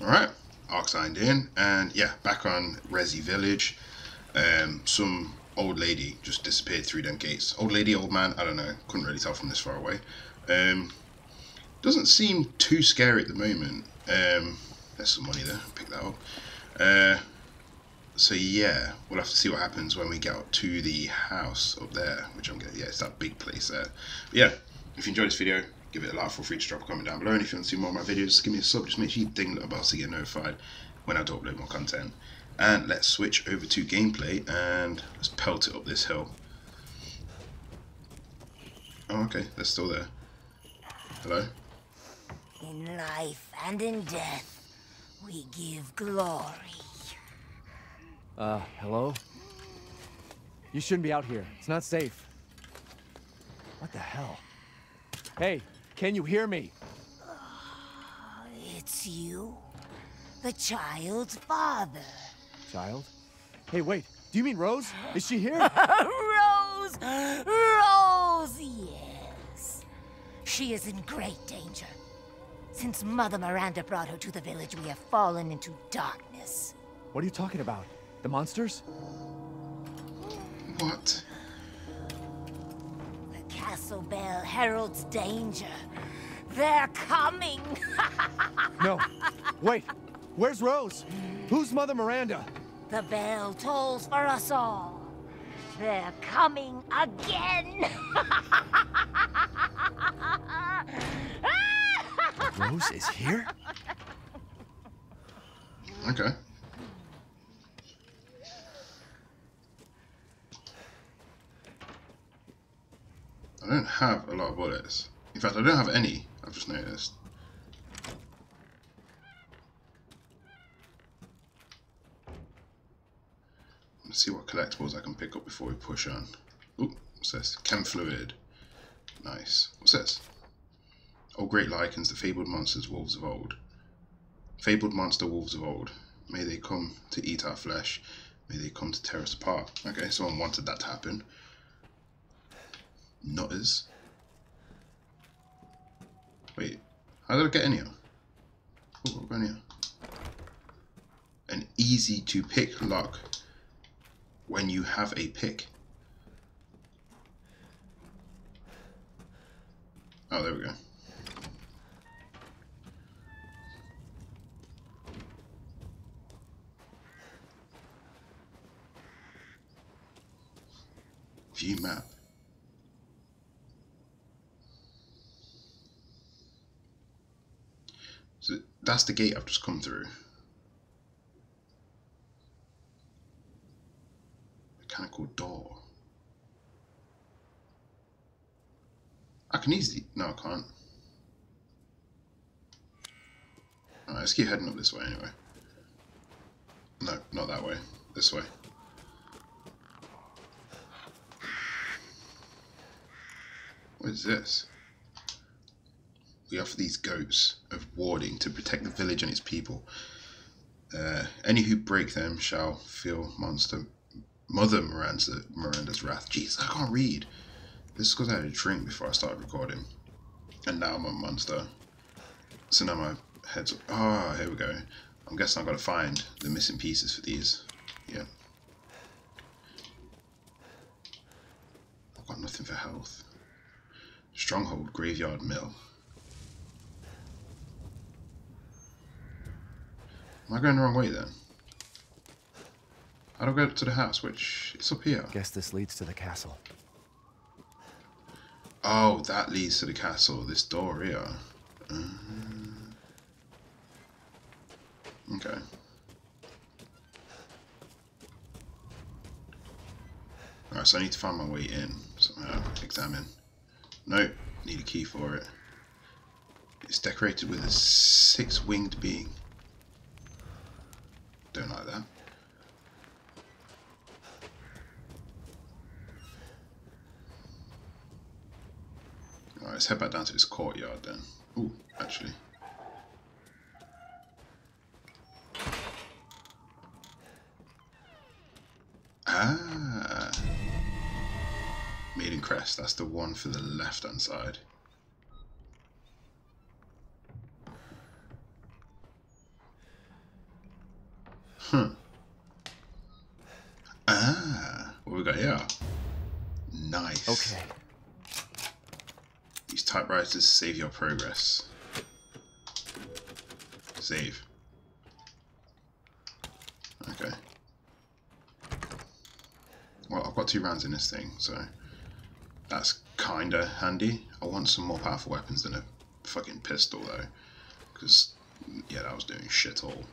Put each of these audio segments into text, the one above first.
Alright, Ark signed in, and yeah, back on Resi Village. Some old lady just disappeared through them gates. Old lady, old man, I don't know, couldn't really tell from this far away. Doesn't seem too scary at the moment. There's some money there, pick that up. So yeah, we'll have to see what happens when we get up to the house up there, which I'm gonna, yeah, it's that big place there. But yeah, if you enjoyed this video, give it a like, feel free to drop a comment down below, and if you want to see more of my videos, just give me a sub, just make sure you ding the little bell so you get notified when I do upload more content. And let's switch over to gameplay, and let's pelt it up this hill. Oh, okay, they're still there. Hello? In life and in death, we give glory. Hello? You shouldn't be out here. It's not safe. What the hell? Hey, can you hear me? It's you. The child's father. Child? Hey, wait. Do you mean Rose? Is she here? Rose! Rose, yes. She is in great danger. Since Mother Miranda brought her to the village, we have fallen into darkness. What are you talking about? The monsters? What? The castle bell heralds danger. They're coming! No. Wait. Where's Rose? Who's Mother Miranda? The bell tolls for us all. They're coming again! Rose is here? Okay. I don't have a lot of bullets. In fact, I don't have any, I've just noticed. Let's see what collectibles I can pick up before we push on. Ooh, what's this? Chem fluid. Nice. What's this? Oh, great lichens, the fabled monsters, wolves of old. Fabled monster wolves of old. May they come to eat our flesh. May they come to tear us apart. Okay, someone wanted that to happen. Nutters. Wait, how did I get in here? Oh, what got in here? An easy to pick lock when you have a pick. Oh, there we go. View map. So that's the gate I've just come through. Mechanical door. I can easily... No, I can't. Alright, let's keep heading up this way anyway. No, not that way. This way. What is this? We offer these goats of warding to protect the village and its people. Any who break them shall feel Mother Miranda's wrath. Jeez, I can't read. This is because I had a drink before I started recording. And now I'm a monster. So now my head's... Ah, oh, here we go. I'm guessing I've got to find the missing pieces for these. Yeah. I've got nothing for health. Stronghold, graveyard, mill. Am I going the wrong way then? How do I go to the house, which it's up here? Guess this leads to the castle. Oh, that leads to the castle. This door here. Okay. Alright, so I need to find my way in. Somehow, examine. Nope, need a key for it. It's decorated with a six-winged being. Don't like that. Alright, let's head back down to this courtyard then. Ooh, actually. Ah! Maiden Crest, that's the one for the left-hand side. Ah, what we got here? Nice. Okay. These typewriters save your progress. Save. Okay. Well, I've got 2 rounds in this thing, so that's kinda handy. I want some more powerful weapons than a fucking pistol, though, because yeah, that was doing shit all.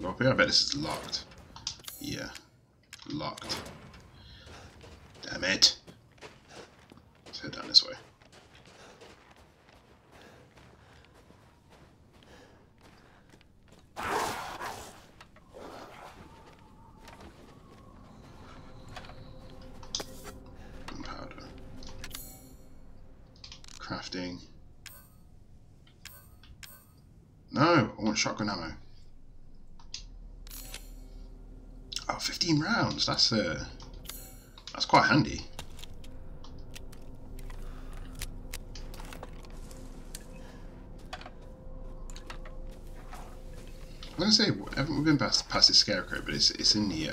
Go up here. I bet this is locked. Yeah, locked. Damn it! Let's head down this way. Crafting. No, I want shotgun ammo. Oh, 15 rounds. That's quite handy. I'm gonna say, haven't we been past this scarecrow? But it's in the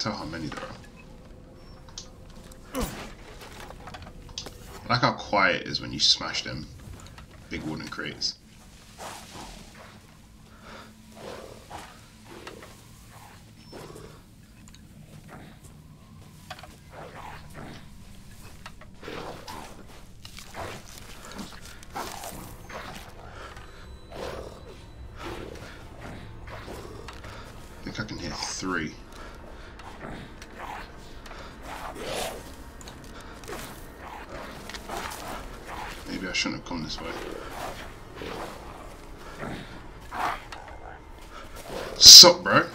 tell how many there are. I like how quiet it is when you smash them big wooden crates. I think I can hit 3. Maybe I shouldn't have come this way. Sup, bro?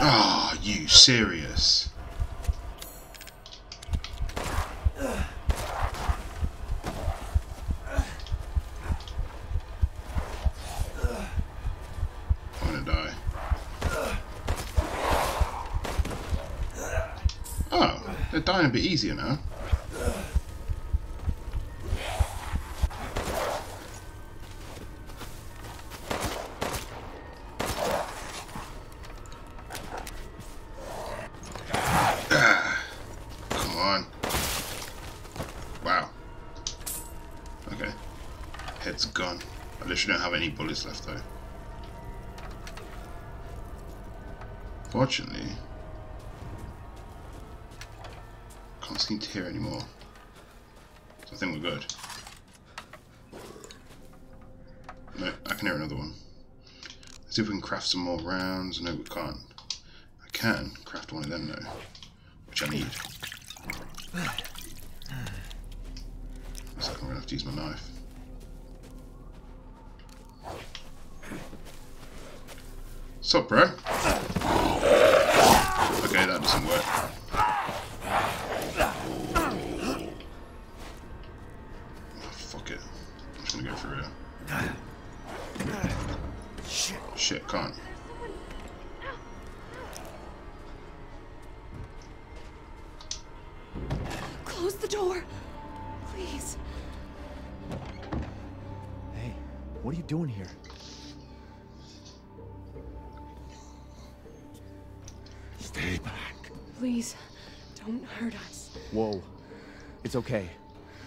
Ah, oh, you serious? They're dying a bit easier now. Come on. Wow. Okay. Head's gone. I literally don't have any bullets left though. Fortunately, can't seem to hear anymore. So I think we're good. No, I can hear another one. Let's see if we can craft some more rounds. No, we can't. I can craft one of them though, which I need. So I'm gonna have to use my knife. Sup, bro? Okay, that doesn't work. Shit, can't. Close the door, please. Hey, what are you doing here? Stay back. Please, don't hurt us. Whoa, it's okay.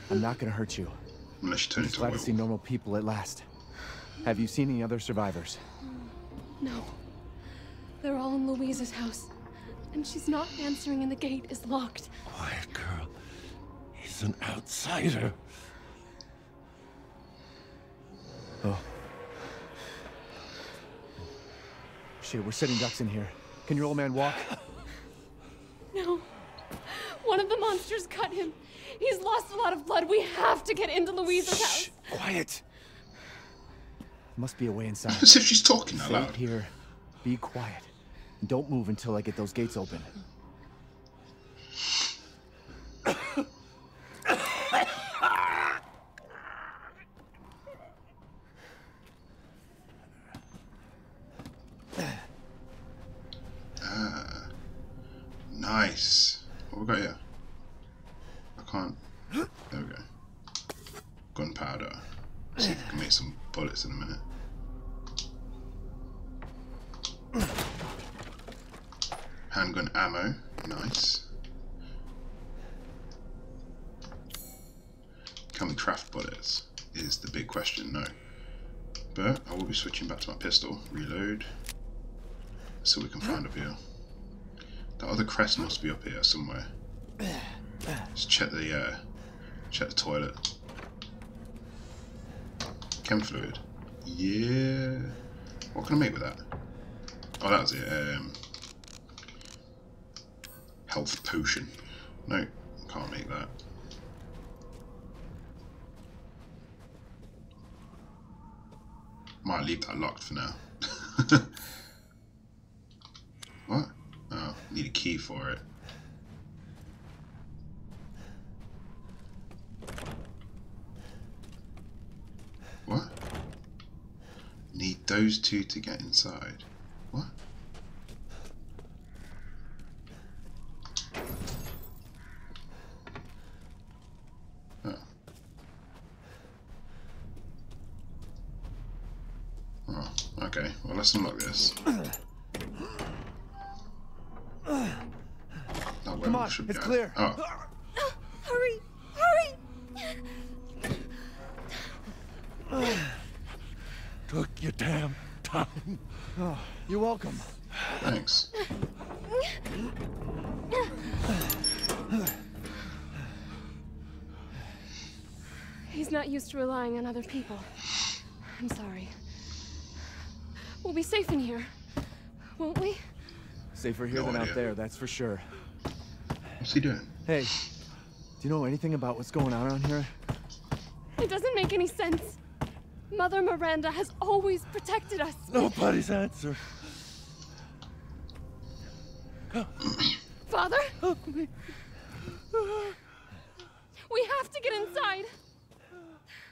I'm not gonna hurt you. I'm glad to see normal people at last. Have you seen any other survivors? No. They're all in Louise's house. And she's not answering and the gate is locked. Quiet, girl. He's an outsider. Oh. Shit, we're sitting ducks in here. Can your old man walk? No. One of the monsters cut him. He's lost a lot of blood. We have to get into Louise's house. Shh, quiet. Must be a way inside. As if she's talking out loud. Here, be quiet. Don't move until I get those gates open. Nice. What we got here? I can't. There we go. Gunpowder. See if we can make some bullets in a minute. Handgun ammo. Nice. Can we craft bullets? Is the big question. No. But I will be switching back to my pistol. Reload. So we can find up here. The other crest must be up here somewhere. Let's check the toilet. Chem fluid. Yeah. What can I make with that? Oh, that was it. Health potion. No, can't make that. Might leave that locked for now. What? Oh, need a key for it. What? Need those two to get inside. What? Oh. Oh, okay. Well, let's unlock this. Come on, it's clear. Oh. Hurry, hurry! Took your damn time. Oh, you're welcome. Thanks. He's not used to relying on other people. I'm sorry. We'll be safe in here, won't we? Safer here than out there, that's for sure. What's he doing? Hey, do you know anything about what's going on around here? It doesn't make any sense. Mother Miranda has always protected us. Nobody's answer. Father? We have to get inside.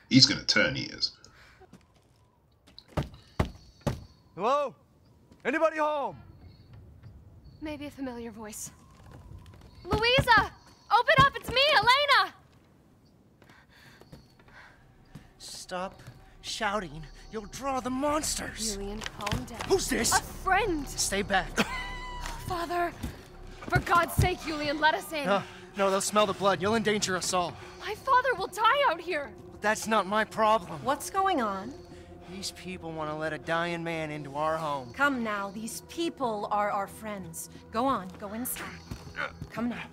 He's gonna turn, he is. Hello? Anybody home? Maybe a familiar voice. Louisa! Open up! It's me, Elena! Stop shouting. You'll draw the monsters. Julian, calm down. Who's this? A friend! Stay back. Father, for God's sake, Julian, let us in. No, they'll smell the blood. You'll endanger us all. My father will die out here. That's not my problem. What's going on? These people want to let a dying man into our home. Come now. These people are our friends. Go on. Go inside. Come now.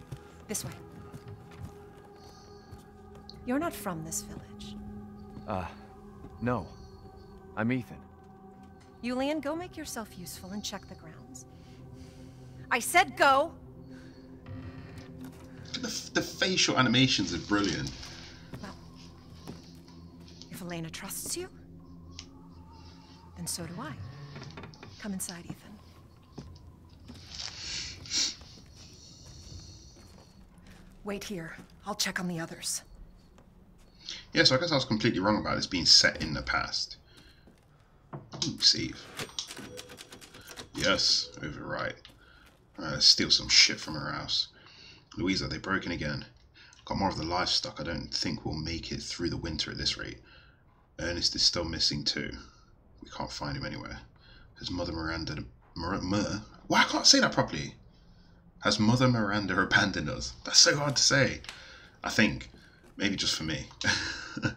This way. You're not from this village. No. I'm Ethan. Julian, go make yourself useful and check the grounds. I said go! The facial animations are brilliant. Well, if Elena trusts you, then so do I. Come inside, Ethan. Wait here. I'll check on the others. Yeah, so I guess I was completely wrong about this being set in the past. Ooh, save. Yes, overwrite. Alright, let's steal some shit from her house. Louisa, they broke in again. Got more of the livestock. I don't think we'll make it through the winter at this rate. Ernest is still missing too. We can't find him anywhere. Has Mother Miranda... Why I can't say that properly? Has Mother Miranda abandoned us? That's so hard to say. I think. Maybe just for me. What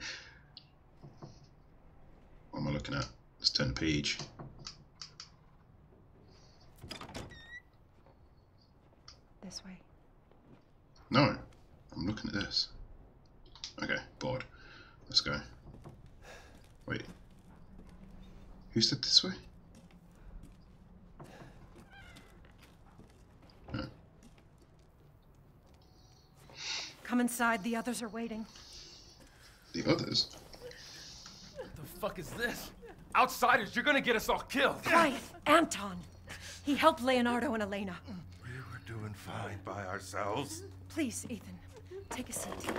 am I looking at? Let's turn the page. This way. No. I'm looking at this. Okay, bored. Let's go. Wait. Who said this way? Come inside, the others are waiting. The others? What the fuck is this? Outsiders, you're gonna get us all killed. Quiet, Anton. He helped Leonardo and Elena. We were doing fine by ourselves. Please, Ethan, take a seat.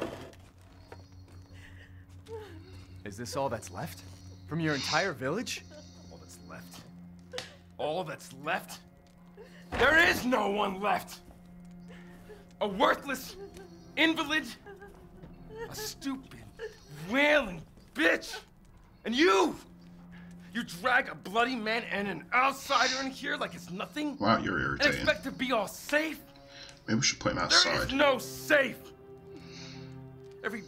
Is this all that's left? From your entire village? All that's left? All that's left? There is no one left! A worthless invalid, a stupid, wailing bitch! And you! You drag a bloody man and an outsider in here like it's nothing? Wow, you're irritating. And expect to be all safe? Maybe we should play him outside. There is no safe! Every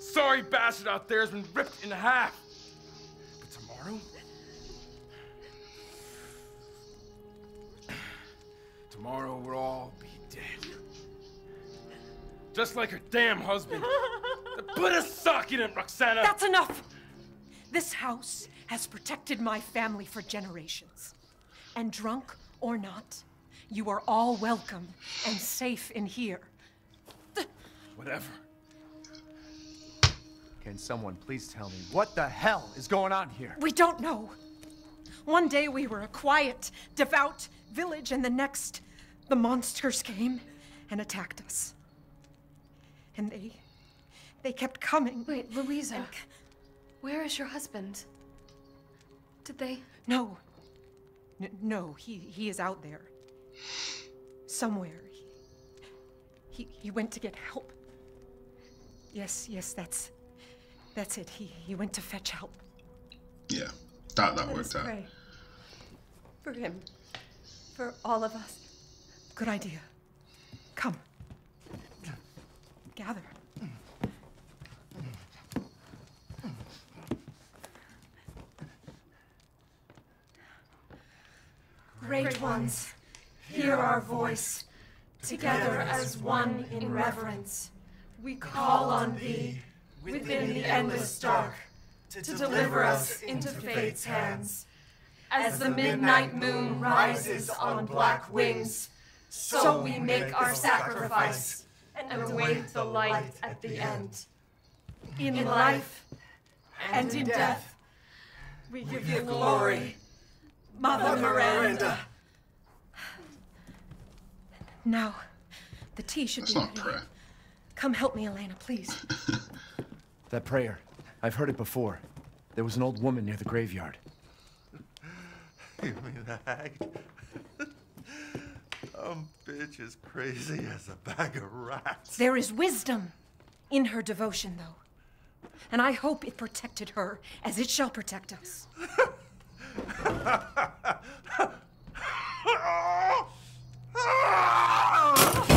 sorry bastard out there has been ripped in half. But tomorrow? Tomorrow we'll all be dead. Just like her damn husband. Put a sock in it, Roxana! That's enough! This house has protected my family for generations. And drunk or not, you are all welcome and safe in here. Whatever. Can someone please tell me what the hell is going on here? We don't know. One day we were a quiet, devout village, and the next, the monsters came and attacked us. And they kept coming. Wait, Louisa. And... where is your husband? Did they? No. No, he is out there. Somewhere. He went to get help. Yes, that's it. He went to fetch help. Yeah, that worked out. Pray for him, for all of us. Good idea. Come. Gather. Great ones, hear our voice. Together as one in reverence, we call on thee within the endless dark to deliver us into fate's hands. As the midnight moon rises on black wings, so we make our sacrifice and await the light at the end. In life and in death, we give you glory. Mother Miranda. Now, the tea should be ready. That's not prayer. Come help me, Elena, please. That prayer, I've heard it before. There was an old woman near the graveyard. You mean the hag? Some bitch is crazy as a bag of rats. There is wisdom in her devotion, though. And I hope it protected her as it shall protect us.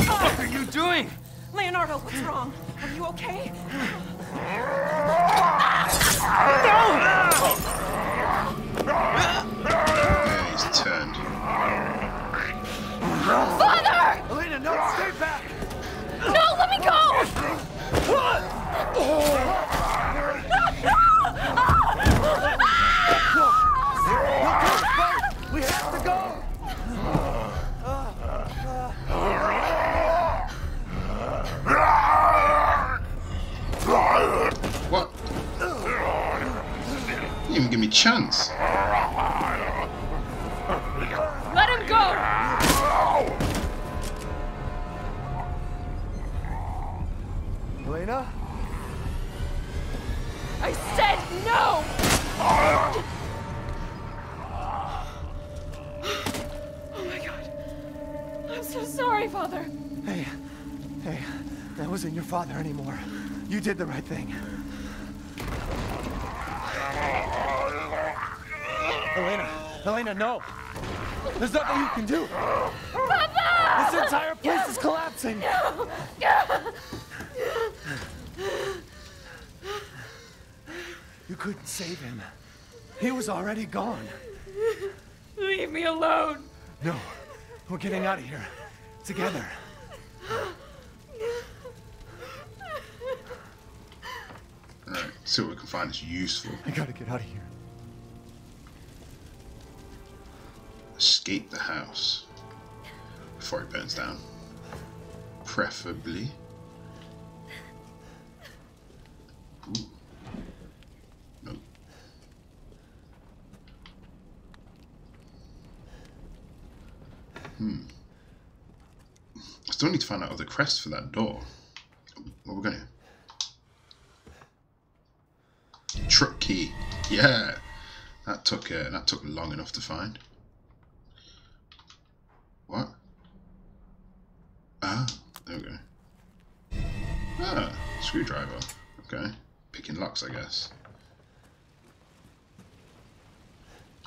What are you doing? Leonardo, what's wrong? Are you okay? No! He's turned. Father! Elena, no, stay back! No, let me go! We have to go! What? You didn't even give me a chance. Let him go! Elena? I said no! I'm so sorry, Father. Hey, that wasn't your father anymore. You did the right thing. Elena, no. There's nothing you can do. Papa! This entire place is collapsing. No. You couldn't save him. He was already gone. Leave me alone. No, we're getting out of here. Together. Alright, see what we can find that's useful. I gotta get out of here. Escape the house before it burns down. Preferably. Ooh. Nope. I still need to find out the crest for that door. What we're going to... Truck key. Yeah. That took long enough to find. What? Ah, there we go. Ah, screwdriver. Okay. Picking locks, I guess.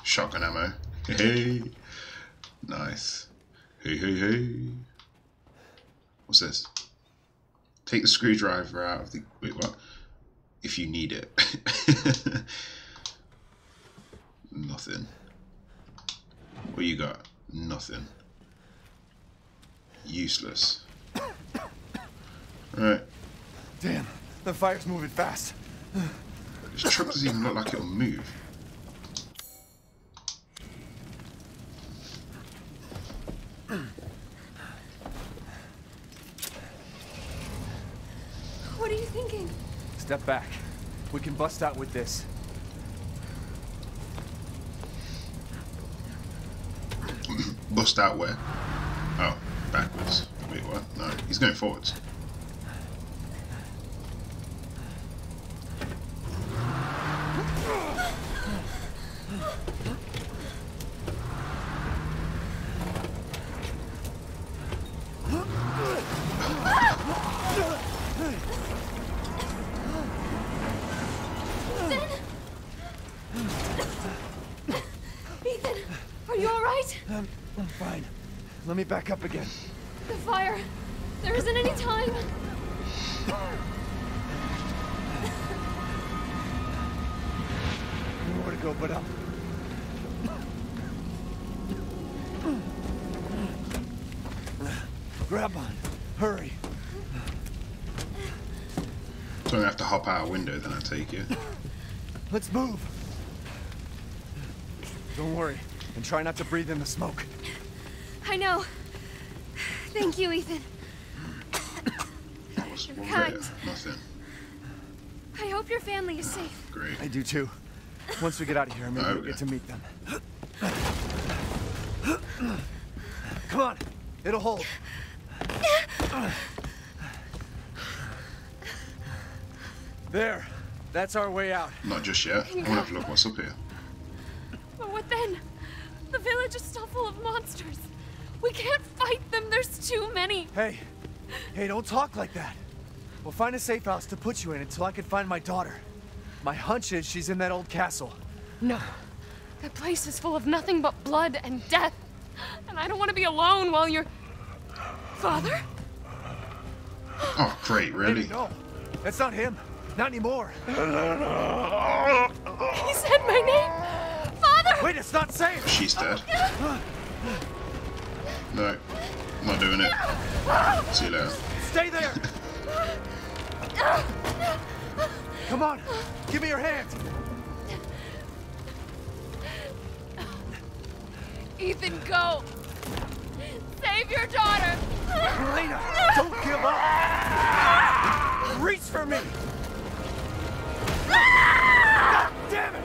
Shotgun ammo. Hey. Nice. Hey, hey, hey. What's this? Take the screwdriver out of the... Wait, what? If you need it. Nothing. What you got? Nothing. Useless. Alright. Damn, the fire's moving fast. This truck doesn't even look like it'll move. What are you thinking? Step back. We can bust out with this. Bust out where? Oh, backwards. Wait, what? No, he's going forwards. Let me back up again. The fire. There isn't any time. Nowhere to go but up. Grab on. Hurry. So I'm gonna have to hop out a window then, I take it. Let's move. Don't worry. And try not to breathe in the smoke. I know. Thank you, Ethan. That was one way of nothing. I hope your family is safe. Great. I do too. Once we get out of here, maybe we'll get to meet them. Come on, it'll hold. There. That's our way out. Not just yet. I want to have a look what's up here. But what then? The village is still full of monsters. We can't fight them, there's too many. Hey, hey, don't talk like that. We'll find a safe house to put you in until I can find my daughter. My hunch is she's in that old castle. No, that place is full of nothing but blood and death. And I don't want to be alone while you're... Father? Oh, great, really? No, that's not him. Not anymore. He said my name. Father! Wait, it's not safe. She's dead. No, I'm not doing it. See you later. Stay there! Come on, give me your hand. Ethan, go. Save your daughter. Elena, don't give up. Reach for me. God damn it!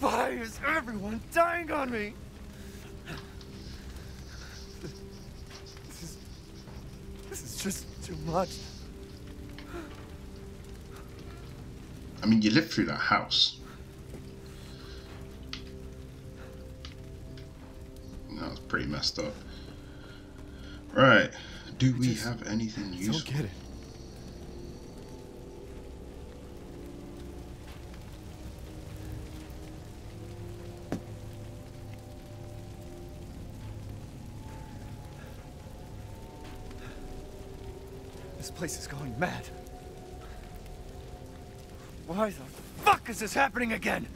Why is everyone dying on me? This is just too much. I mean, you lived through that house. That was pretty messed up. Right. Do we have anything useful? Don't get it. This place is going mad. Why the fuck is this happening again?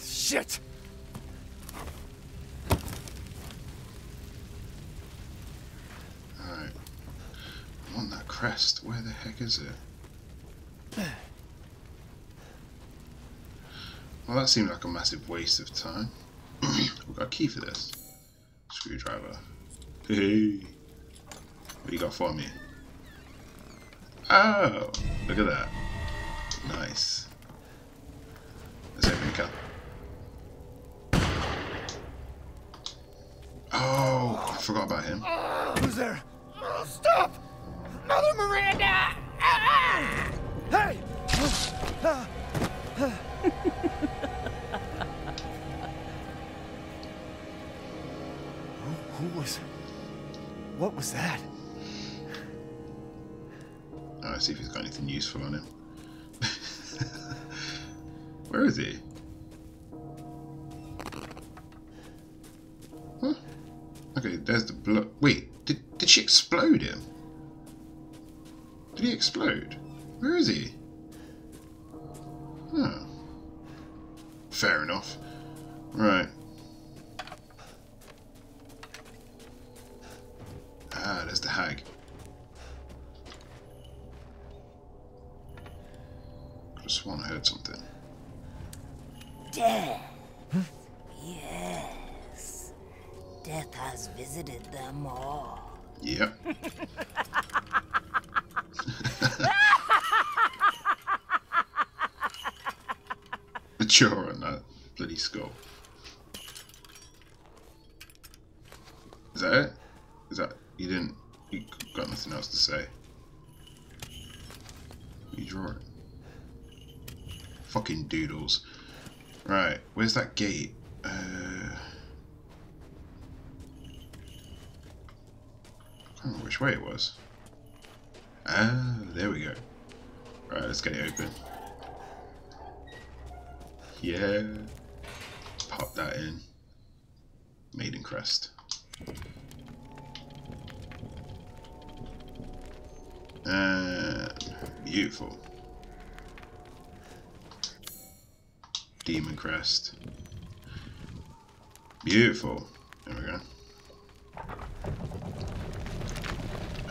Shit! Alright. I want that crest. Where the heck is it? Well, that seemed like a massive waste of time. We've got a key for this. Screwdriver. Hey. What you got for me? Oh, look at that. Nice. Monica. Oh, I forgot about him. Who's there? Stop! Mother Miranda! Ah! Hey! What was that? Let's see if he's got anything useful on him. Where is he? Huh? Okay, there's the blood. Wait, did she explode him? Did he explode? Where is he? Huh. Fair enough. Right. Ah, there's the hag. Could have sworn I heard something. Death. Huh? Yes. Death has visited them all. Yep. Mature on that bloody skull. Is that it? Is that... You didn't... You got nothing else to say. You draw it. Fucking doodles. Right, where's that gate? I can't remember which way it was. Ah, there we go. Right, let's get it open. Yeah. Pop that in. Maiden crest. Beautiful. Demon crest. Beautiful. There we go.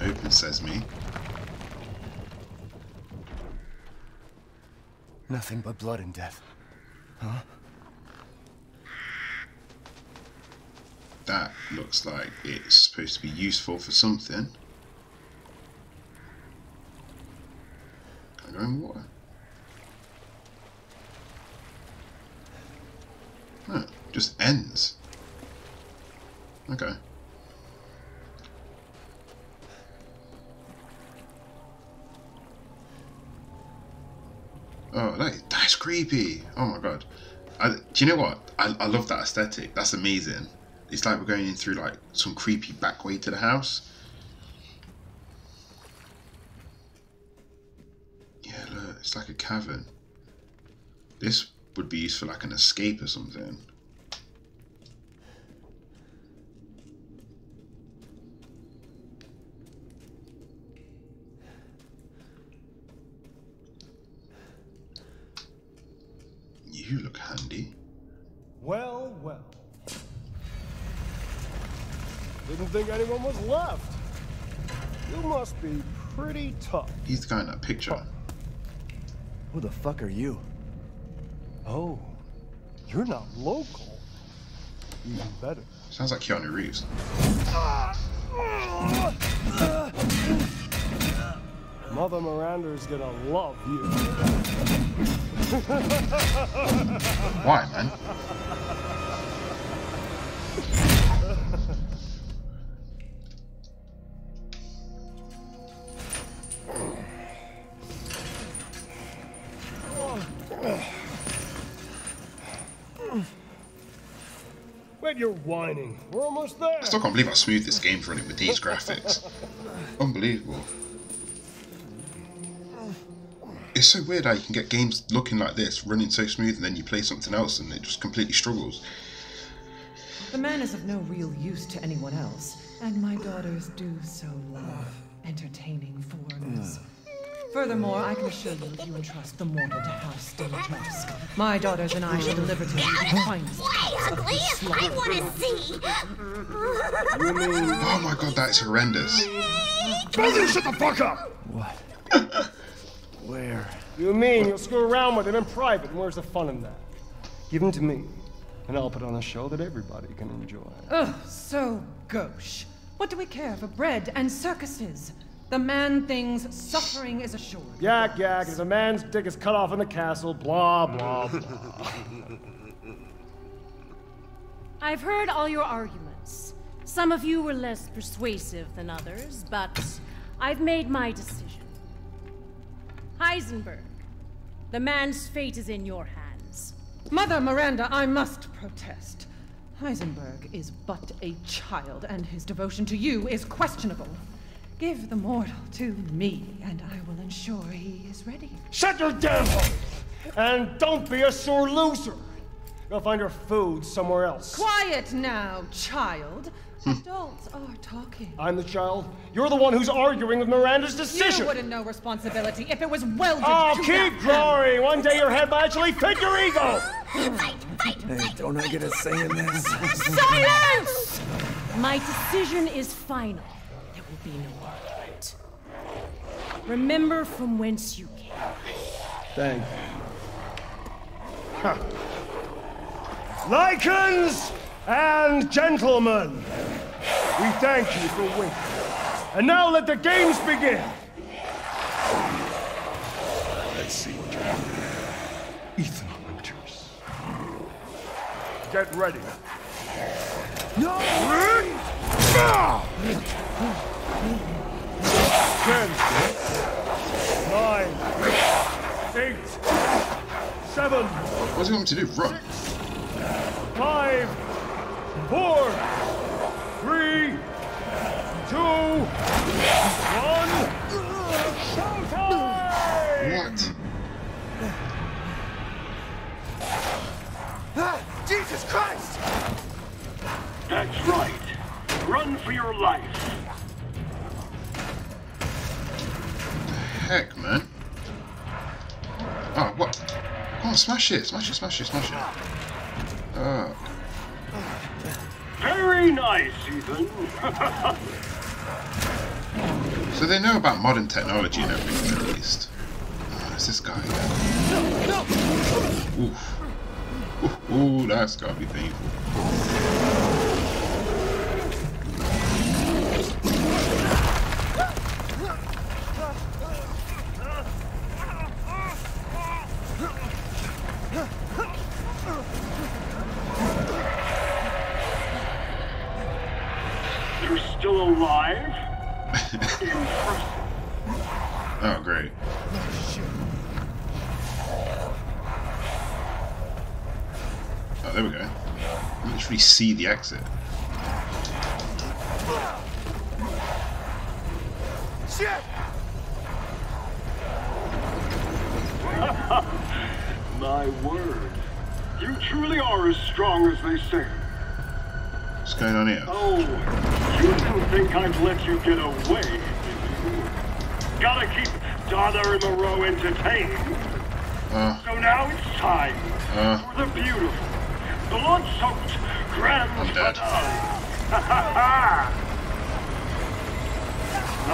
Open sesame. Nothing but blood and death. Huh? That looks like it's supposed to be useful for something. Can I go in water? Huh, just ends. Okay. Oh, that's creepy. Oh my god. Do you know what? I love that aesthetic. That's amazing. It's like we're going in through like some creepy back way to the house. Yeah, look, it's like a cavern. This would be used for like an escape or something. You look handy. Well, well. Didn't think anyone was left. You must be pretty tough. He's the guy in that picture. Who the fuck are you? Oh, you're not local. Even better. Sounds like Keanu Reeves. Mother Miranda's gonna love you. Why, man? Wait, you're whining. We're almost there. I still can't believe I smoothed this game for it with these graphics. Unbelievable. It's so weird how you can get games looking like this, running so smooth, and then you play something else and it just completely struggles. The man is of no real use to anyone else, and my daughters do so love entertaining foreigners. Furthermore, I can assure you if you entrust the mortal to House Diligence, my daughters and I shall deliver to you the finest cups of this slaughter. I want to see! Oh my god, that is horrendous. Both of you shut the fuck up! What? Where? You mean you'll screw around with him in private, and where's the fun in that? Give him to me, and I'll put on a show that everybody can enjoy. Ugh, so gauche. What do we care for bread and circuses? The man-thing's suffering is assured. Yak, yak, if a man's dick is cut off in the castle, blah, blah, blah. I've heard all your arguments. Some of you were less persuasive than others, but I've made my decision. Heisenberg, the man's fate is in your hands. Mother Miranda, I must protest. Heisenberg is but a child, and his devotion to you is questionable. Give the mortal to me, and I will ensure he is ready. Shut your damn hole! And don't be a sore loser! Go find your food somewhere else. Quiet now, child. Adults are talking. I'm the child. You're the one who's arguing with Miranda's decision. You wouldn't know responsibility if it was welded to keep growing! One day your head might actually fit your ego! Hey, don't I get a say in this? Silence! My decision is final. There will be no argument. Remember from whence you came. Thank you. Huh. Lycans and gentlemen, we thank you for winning. And now let the games begin. Let's see what you have. Ethan Winters. Get ready. No! What's he want me to do? Run. 5, 4, 3, 2, 1. Showtime! What? Jesus Christ! That's right. Run for your life. Heck, man. Oh, what? Come on, smash it! Smash it! Smash it! Smash it! Very nice, Ethan. So they know about modern technology and everything, at least. Oh, it's this guy. Oof. Oof. Ooh, that's gotta be painful. Alive? Oh, great. Oh, there we go. I can literally see the exit. Shit! My word. You truly are as strong as they say. What's going on here? Oh. You don't think I'd let you get away, did you? Gotta keep Donna and Moreau entertained. So now it's time for the beautiful, blood-soaked grand finale.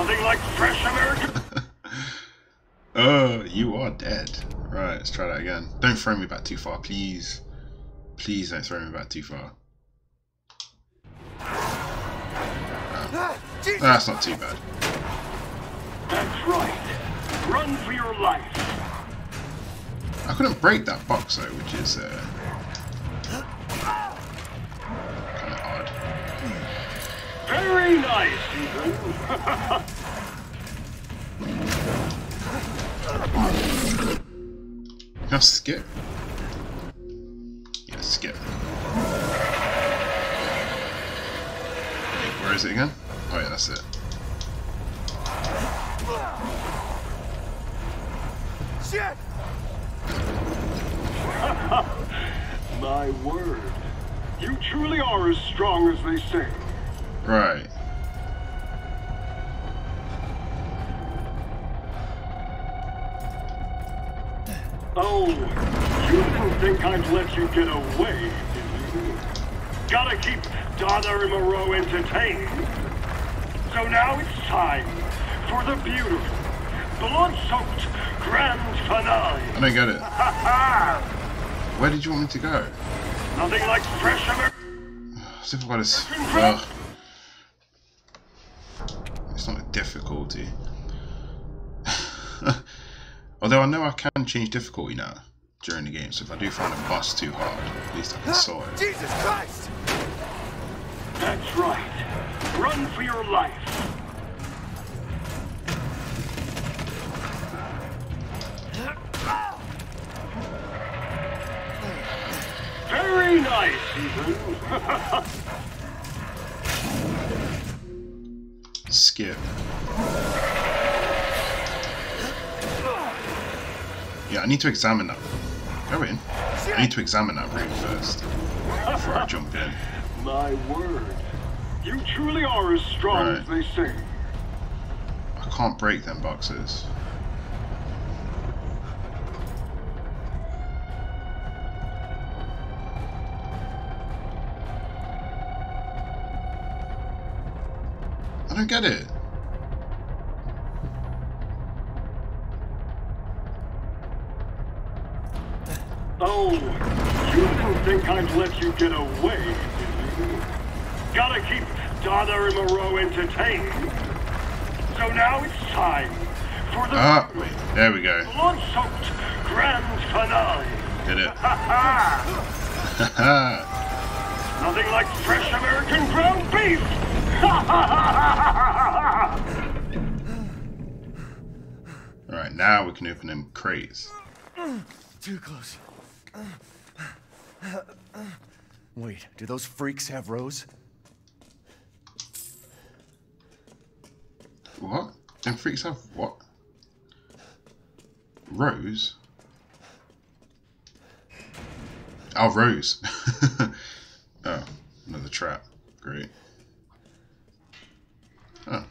Nothing like fresh American... you are dead. Right, let's try that again. Don't throw me back too far, please. Please don't throw me back too far. No, that's not too bad. That's right. Run for your life. I couldn't break that box though, which is kind of odd. Very nice, Ethan. Now skip. Yeah, skip. Where is it again? Oh yeah, that's it. Shit! My word. You truly are as strong as they say. Right. Oh, you didn't think I'd let you get away, did you? Gotta keep Donna and Moreau entertained. So now it's time for the beautiful, blood-soaked grand finale. I don't get it. Where did you want me to go? Nothing like fresh ever. See if I've got a... It's not a difficulty. Although I know I can change difficulty now during the game, so if I do find a boss too hard, at least I can sort it. Jesus Christ! That's right. Run for your life. Very nice, Ethan. Skip. Yeah, I need to examine that. Go in. I need to examine that room first before I jump in. My word. You truly are as strong as they say. I can't break them boxes. I don't get it. Oh, you don't think I'd let you get away, did you? Gotta keep Donna and Moreau entertained. So now it's time for the wait, there we go. Blood-soaked grand finale. Did it. Nothing like fresh American ground beef. Alright, now we can open them crates. Too close. Wait, do those freaks have rows? What? Them freaks have what? Rows? Oh, rows. Oh, another trap. Great. Huh.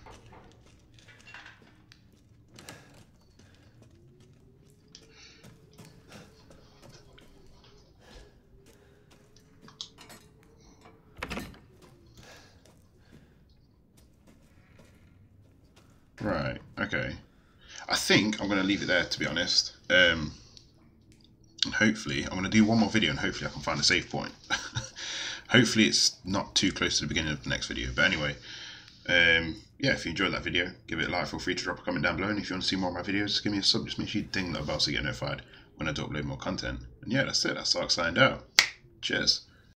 Right, okay. I think I'm going to leave it there, to be honest. And hopefully, I'm going to do one more video and hopefully I can find a save point. Hopefully it's not too close to the beginning of the next video. But anyway... yeah, if you enjoyed that video, give it a like, feel free to drop a comment down below, and if you want to see more of my videos, give me a sub, just make sure you ding that bell so you get notified when I do upload more content. And yeah, that's it, that's Ark signed out. Cheers.